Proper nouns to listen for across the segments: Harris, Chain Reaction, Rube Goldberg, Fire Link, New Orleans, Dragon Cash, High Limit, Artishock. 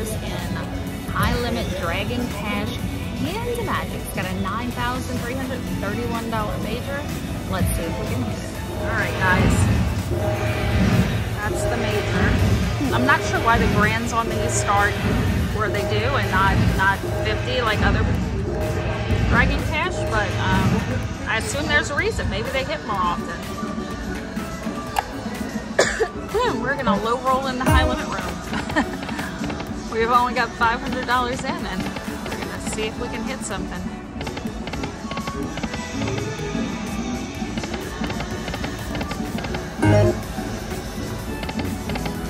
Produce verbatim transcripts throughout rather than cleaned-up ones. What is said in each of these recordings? Harris in high limit Dragon Cash and Magic. It's got a nine thousand three hundred thirty-one dollar major. Let's see if we can use it. All right, guys, that's the major. I'm not sure why the grands on these start where they do and not not fifty like other Dragon Cash, but um, I assume there's a reason. Maybe they hit more often. We're gonna low roll in the high limit room. We've only got five hundred dollars in, and we're gonna see if we can hit something.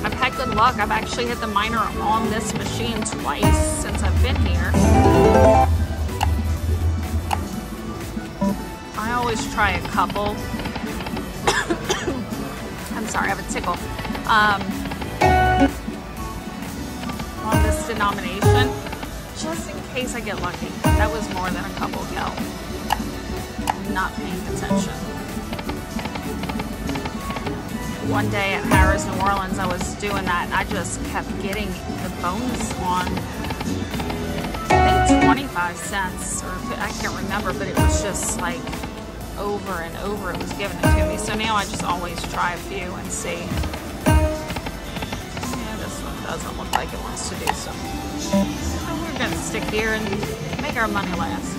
I've had good luck. I've actually hit the minor on this machine twice since I've been here. I always try a couple. I'm sorry, I have a tickle. Um, on this denomination, just in case I get lucky. That was more than a couple ago. Not paying attention. One day at Harris, New Orleans, I was doing that, and I just kept getting the bonus on, I think, twenty-five cents, or I can't remember, but it was just like over and over. It was giving it to me. So now I just always try a few and see. Doesn't look like it wants to do so. So we're going to stick here and make our money last.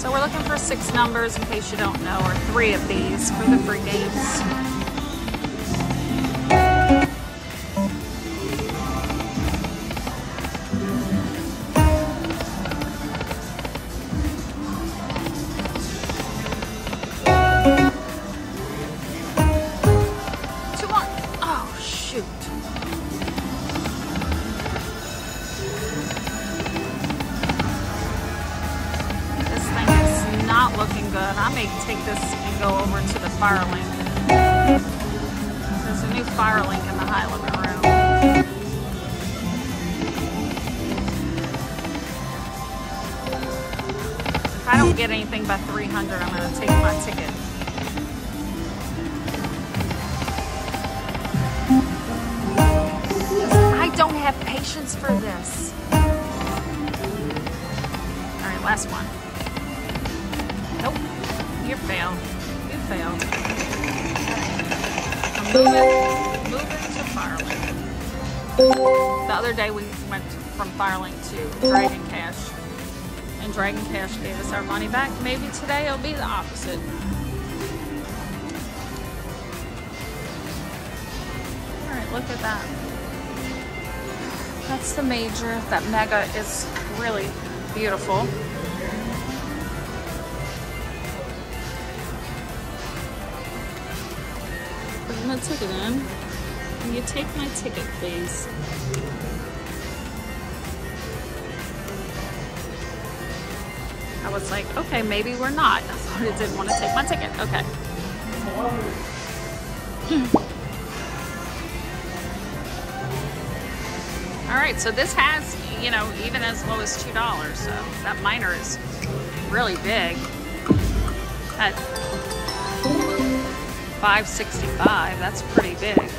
So we're looking for six numbers, in case you don't know, or three of these for the free games. Looking good. I may take this and go over to the Fire Link. There's a new Fire Link in the high limit room. If I don't get anything by three hundred, I'm going to take my ticket. I don't have patience for this. All right, last one. Nope, you failed. You failed. I'm moving, moving to Fire Link. The other day we went from Fire Link to Dragon Cash, and Dragon Cash gave us our money back. Maybe today it'll be the opposite. All right, look at that. That's the major. That mega is really beautiful. Putting my ticket in. Can you take my ticket, please? I was like, okay, maybe we're not. I thought it didn't want to take my ticket. Okay. All right, so this has, you know, even as low as two dollars. So that minor is really big. That five sixty-five, that's pretty big.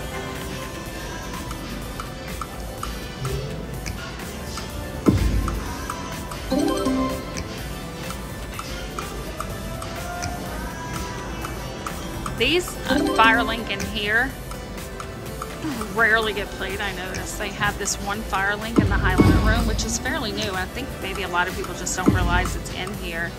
These uh, Fire Link in here rarely get played, I notice. They have this one Fire Link in the high limit room, which is fairly new. I think maybe a lot of people just don't realize it's in here,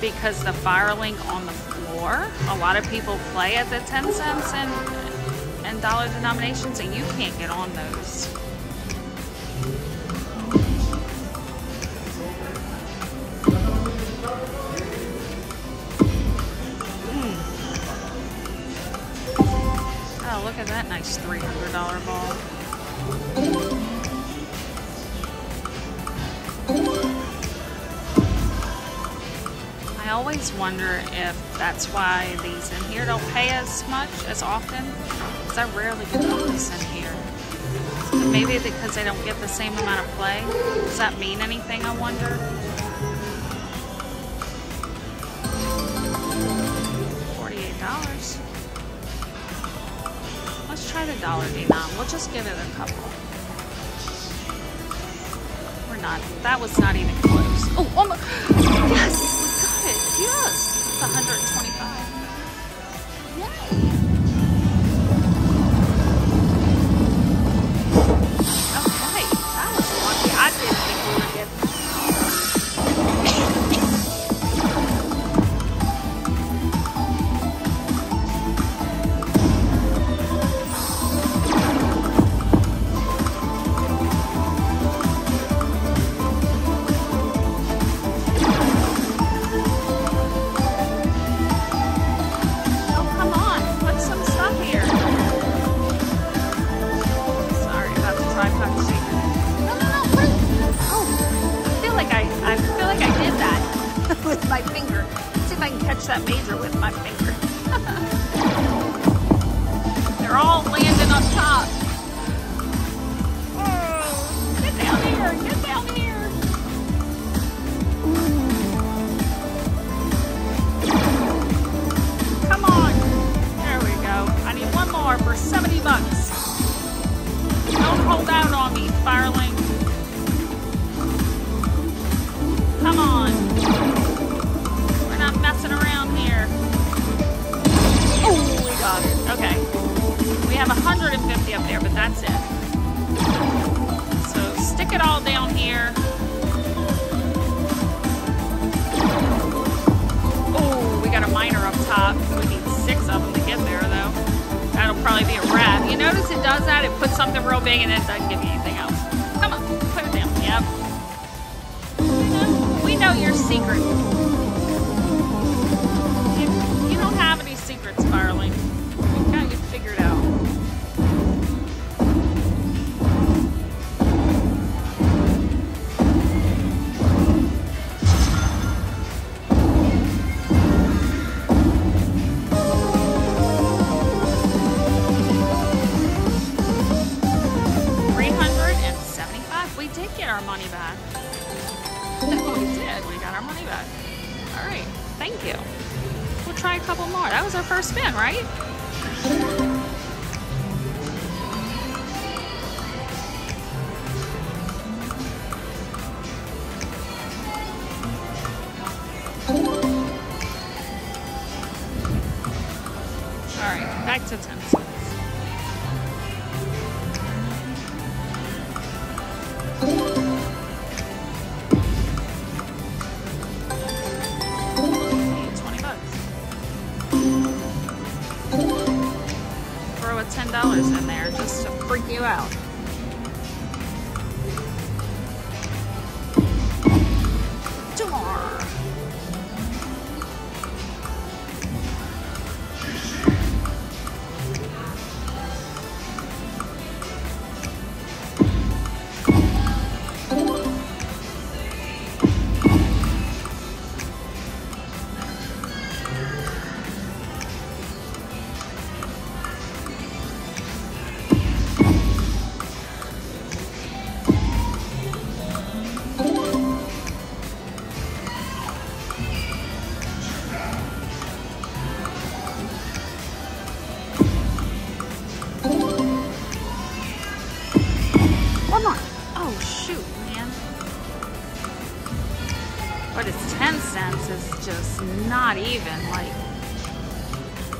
because the Fire Link on the floor, a lot of people play at the ten cents and, and dollar denominations, and you can't get on those. Mm. Oh, look at that nice three hundred dollar ball. I always wonder if that's why these in here don't pay as much as often, because I rarely get these in here. Maybe because they don't get the same amount of play. Does that mean anything, I wonder? forty-eight dollars. Let's try try the dollar denom. We'll just give it a couple. We're not. That was not even close. Oh, oh my. Yes, we got it. Yes. It's one hundred twenty-five. Yay.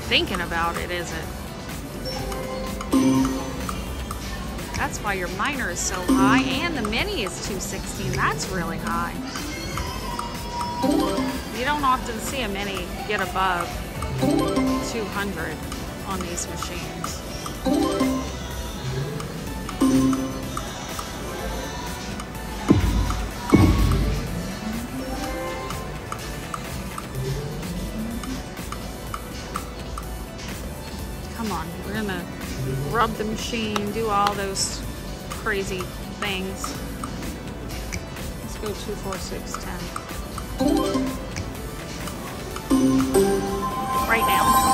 Thinking about it, is it? That's why your minor is so high, and the mini is two sixteen. That's really high. You don't often see a mini get above two hundred on these machines. Rub the machine, do all those crazy things. Let's go two, four, six, ten. Right now.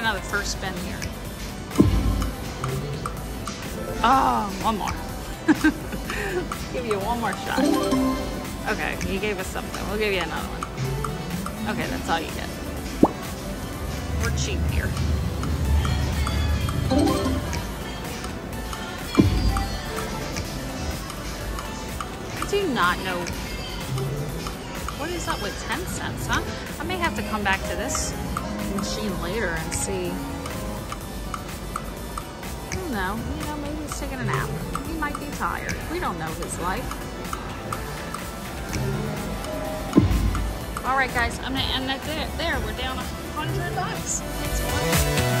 another first spin here. Oh, one more. Let's give you one more shot. Okay, he gave us something. We'll give you another one. Okay, that's all you get. We're cheap here. I do not know what is up with ten cents, huh? I may have to come back to this machine later and see. I don't know. You know, maybe he's taking a nap. He might be tired. We don't know his life. All right, guys, I'm gonna end that there. We're down a hundred bucks. Thanks for watching.